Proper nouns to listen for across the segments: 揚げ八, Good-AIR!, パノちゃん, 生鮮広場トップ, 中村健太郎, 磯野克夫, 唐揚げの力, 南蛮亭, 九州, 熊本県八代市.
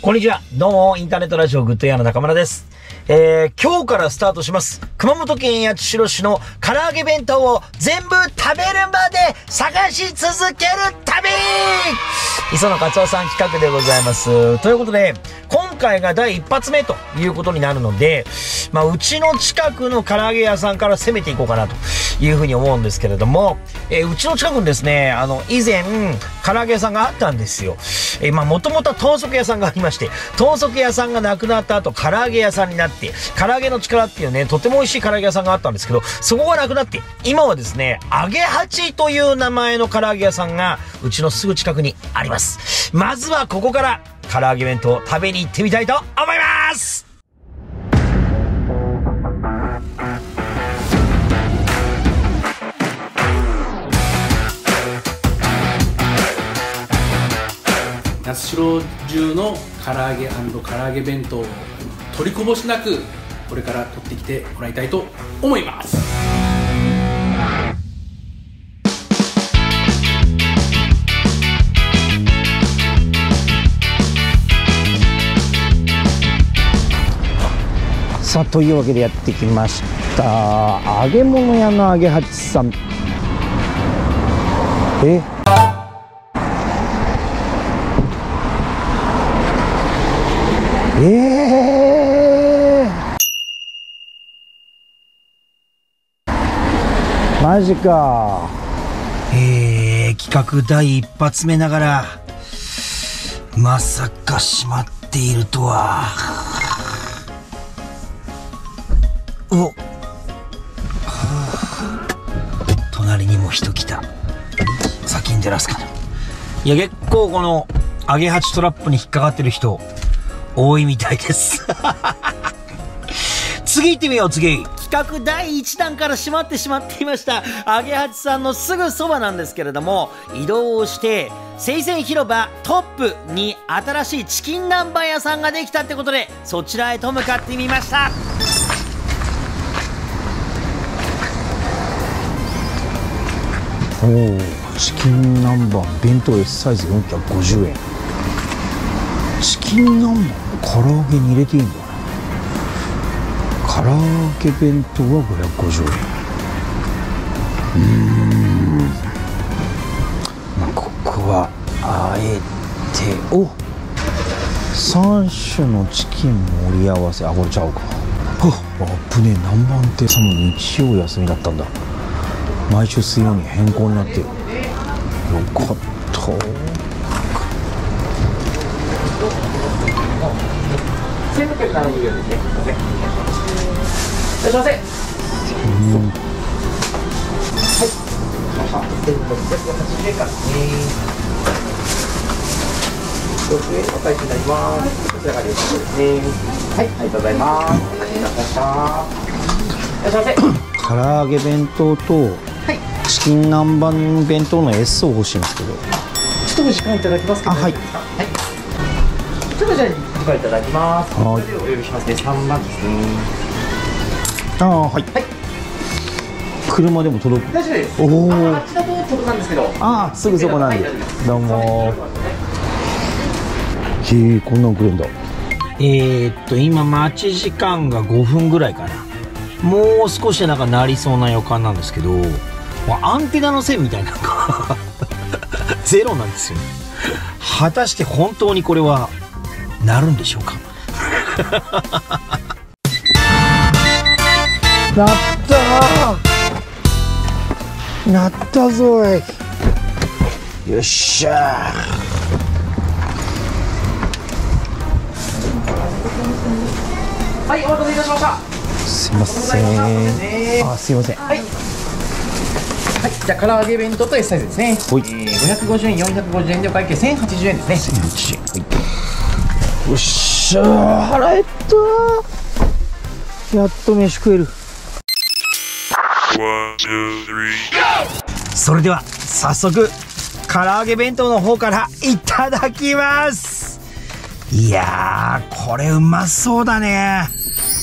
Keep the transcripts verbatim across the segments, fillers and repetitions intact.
こんにちは。どうも、インターネットラジオGood-エーアイの中村です。えー、今日からスタートします。熊本県八代市の唐揚げ弁当を全部食べるまで探し続ける旅!磯野克夫さん企画でございます。ということで、今回が第一発目ということになるので、まあ、うちの近くの唐揚げ屋さんから攻めていこうかなというふうに思うんですけれども、えー、うちの近くにですね、あの、以前、唐揚げ屋さんがあったんですよ。えー、まあ、もともとは豚足屋さんがありまして、豚足屋さんがなくなった後、唐揚げ屋さんになって、唐揚げの力っていうね、とても美味しい唐揚げ屋さんがあったんですけど、そこがなくなって、今はですね、揚げ八という名前の唐揚げ屋さんが、うちのすぐ近くにあります。まずはここから、唐揚げ弁当を食べに行ってみたいと思います!八代中の唐揚げ&唐揚げ弁当を取りこぼしなくこれから取ってきてもらいたいと思います。さあ、というわけでやってきました揚げ物屋の揚げ八さん。ええー、マジか。えー、企画第一発目ながらまさか閉まっているとは。おっ、隣にも人来た。先に出らすかな。いや、結構この揚げ八トラップに引っかかってる人多いみたいです次行ってみよう。次、企画だいいちだんから閉まってしまっていました揚げ八さんのすぐそばなんですけれども、移動をして生鮮広場トップに新しいチキン南蛮屋さんができたってことで、そちらへと向かってみました。おお、チキン南蛮弁当 S サイズよんひゃくごじゅうえん。チキン南蛮唐揚げに入れていいんだ。唐揚げ弁当はごひゃくごじゅうえん。うーん、まあ、ここはあえておさんしゅのチキン盛り合わせ。あ、これちゃうか。あっぶねえ、南蛮ってその日曜休みだったんだ。毎週水曜に変更になってよかった。いらっしゃいませ。唐揚げ弁当とチキン南蛮弁当の S を欲しいんですけど、一口間いただきますけど。はい。ちょっとじゃあいただきます。はい。お呼びしますね。三番ですね。ああ、はい。はい。車でも届く。大丈夫です。おお。あっちだと届かんですけど。ああ、すぐそこなんで。どうも。へえ、こんなん来るんだ。えーっと今待ち時間がごふんぐらいかな。もう少しでなんかなりそうな予感なんですけど、アンテナの線みたいなのがゼロなんですよ。果たして本当にこれは。なるんでしょうかなったなったぞい。よっしゃー。はい、お待たせいたしました。すいません。あ、すいません。はい、はい、じゃあ唐揚げ弁当と S サイズですね。はい、えー、ごひゃくごじゅうえんよんひゃくごじゅうえんでお会計せんはちじゅうえんですね。せんはちじゅうえん。はい、よっしゃー、腹減った。やっと飯食える。それでは早速唐揚げ弁当の方からいただきます。いやー、これうまそうだね。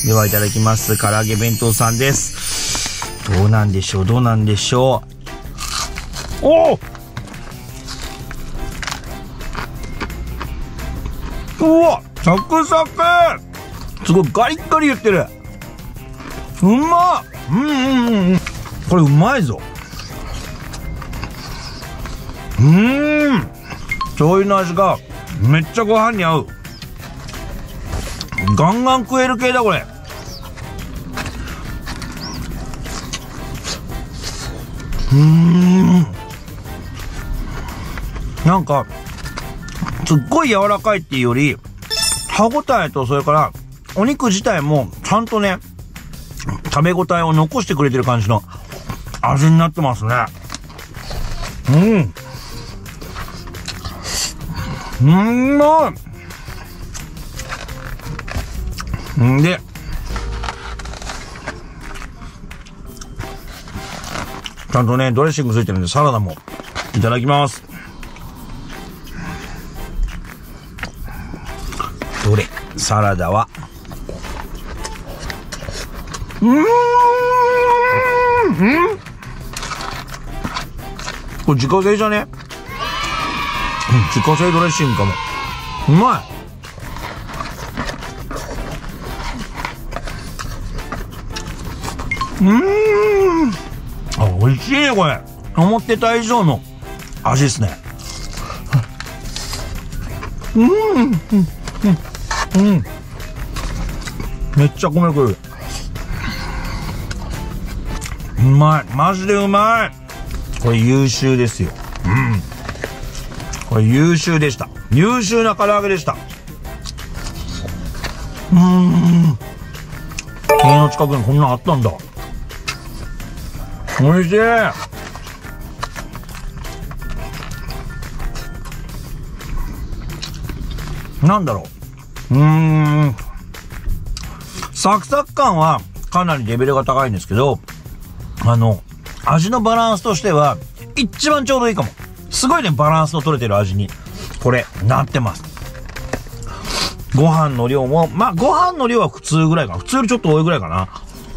ではいただきます。唐揚げ弁当さんです。どうなんでしょう、どうなんでしょう。おお、うわ、サクサク、すごいガリッガリ言ってる。うまっ、うんうんうん、これうまいぞ。うーん、醤油の味がめっちゃご飯に合う。ガンガン食える系だこれ。うーん、なんかすっごい柔らかいっていうより、歯ごたえと、それからお肉自体もちゃんとね、食べ応えを残してくれてる感じの味になってますね。うん、うまい。んでちゃんとねドレッシングついてるんで、サラダもいただきます。どれサラダは、うーん、うん、これ自家製じゃね？自家製ドレッシングかも。うまい。うん、あ、美味しいねこれ。思ってた以上の味ですね。うんうんうんうん、めっちゃ米くる。うまい、マジでうまい。これ優秀ですよ。うん、これ優秀でした。優秀な唐揚げでした。うん、家の近くにこんなんあったんだ。おいしい。なんだろう、うーん、サクサク感はかなりレベルが高いんですけど、あの味のバランスとしては一番ちょうどいいかも。すごいね、バランスの取れてる味にこれなってます。ご飯の量も、まあご飯の量は普通ぐらいかな、普通よりちょっと多いぐらいか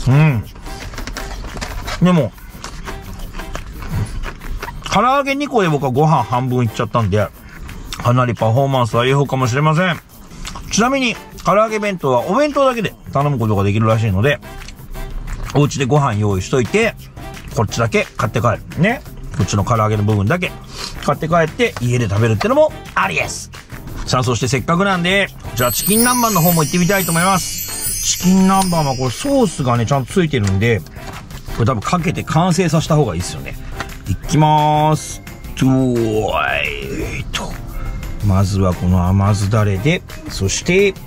な。うん、でも唐揚げにこで僕はご飯半分いっちゃったんで、かなりパフォーマンスはいい方かもしれません。ちなみに唐揚げ弁当はお弁当だけで頼むことができるらしいので、お家でご飯用意しといて、こっちだけ買って帰るね。こっちの唐揚げの部分だけ買って帰って家で食べるってのもありです。さあ、そしてせっかくなんで、じゃあチキン南蛮の方も行ってみたいと思います。チキン南蛮はこれソースがねちゃんとついてるんで、これ多分かけて完成させた方がいいですよね。いきまーす。ドゥーイと、まずはこの甘酢だれで、そしてこ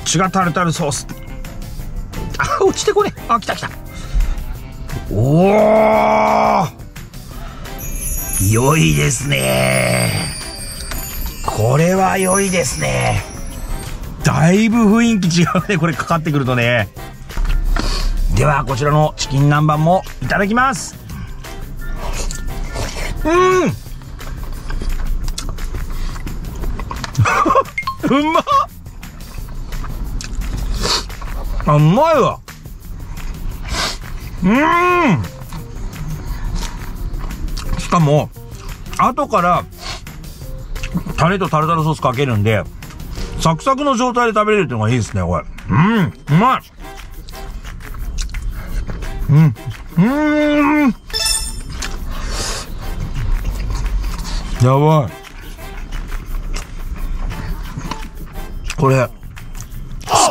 っちがタルタルソース。あ、落ちてこね。あ、来た来た。おー、良いですね。これは良いですね。だいぶ雰囲気違うね、これかかってくるとね。ではこちらのチキン南蛮もいただきます。うんうまっ、あ、うまいわ。うん、しかも後からタレとタルタルソースかけるんで、サクサクの状態で食べれるっていうのがいいですねこれ。うん、うまい。うん、うん、やばい。これ好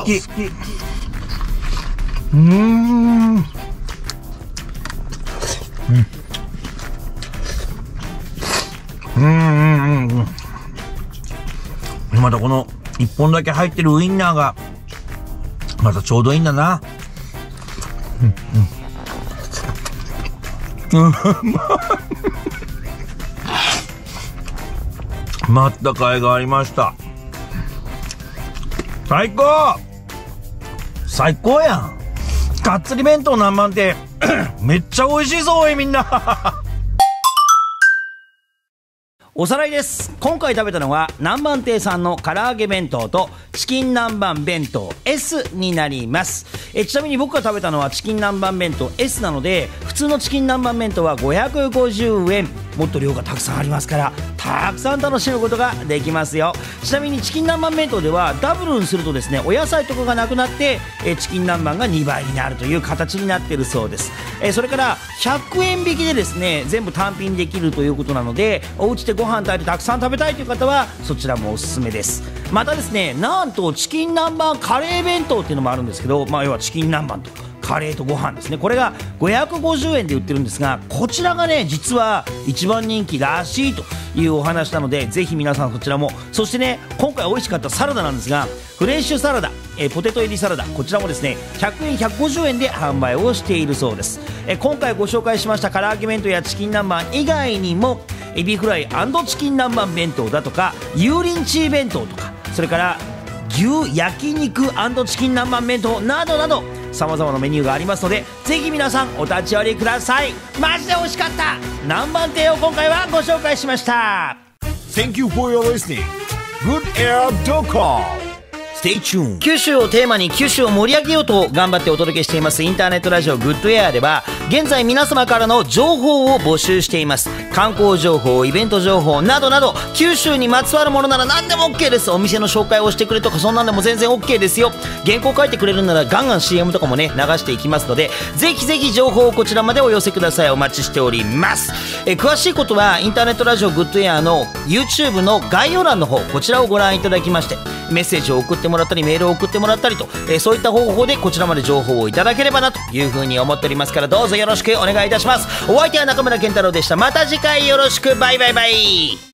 き。うーん、うん、うんうんうんうん。またこのいっぽんだけ入ってるウインナーがまたちょうどいいんだな。うんうん、まった甲斐がありました。最高、最高やん。がっつり弁当何万ってめっちゃ美味しいぞおいみんな。おさらいです。今回食べたのは南蛮亭さんの唐揚げ弁当とチキン南蛮弁当 エス になります。えちなみに僕が食べたのはチキン南蛮弁当 エス なので、普通のチキン南蛮弁当はごひゃくごじゅうえん、もっと量がたくさんありますから、たくさん楽しむことができますよ。ちなみにチキン南蛮弁当ではダブルにするとですね、お野菜とかがなくなってチキン南蛮がにばいになるという形になっているそうです。それからひゃくえん引きでですね、全部単品できるということなので、お家でご飯炊いてたくさん食べたいという方はそちらもおすすめです。またですね、なんとチキン南蛮カレー弁当っていうのもあるんですけど、まあ要はチキン南蛮とかカレーとご飯ですね、これがごひゃくごじゅうえんで売ってるんですが、こちらがね実は一番人気らしいというお話なので、ぜひ皆さんそちらも。そしてね、今回美味しかったサラダなんですが、フレッシュサラダ、えー、ポテト入りサラダ、こちらもですねひゃくえんひゃくごじゅうえんで販売をしているそうです。えー、今回ご紹介しました唐揚げ弁当やチキン南蛮以外にも、エビフライ&チキン南蛮弁当だとか、油淋鶏弁当とか、それから牛焼肉&チキン南蛮弁当などなど、さまざまなメニューがありますので、ぜひ皆さんお立ち寄りください。マジで美味しかった南蛮店を今回はご紹介しました。 Thank you for your listening. good air dot com九州をテーマに九州を盛り上げようと頑張ってお届けしていますインターネットラジオ Good-エーアール では、現在皆様からの情報を募集しています。観光情報、イベント情報などなど、九州にまつわるものなら何でも OK です。お店の紹介をしてくれとか、そんなんでも全然 OK ですよ。原稿書いてくれるならガンガン シーエム とかもね流していきますので、ぜひぜひ情報をこちらまでお寄せください。お待ちしております。え詳しいことはインターネットラジオ Good-エーアール の YouTube の概要欄の方、こちらをご覧いただきまして、メッセージを送ってもらったり、メールを送ってもらったりと、えー、そういった方法でこちらまで情報をいただければなというふうに思っておりますから、どうぞよろしくお願いいたします。お相手は中村健太郎でした。また次回よろしく。バイバイバイ。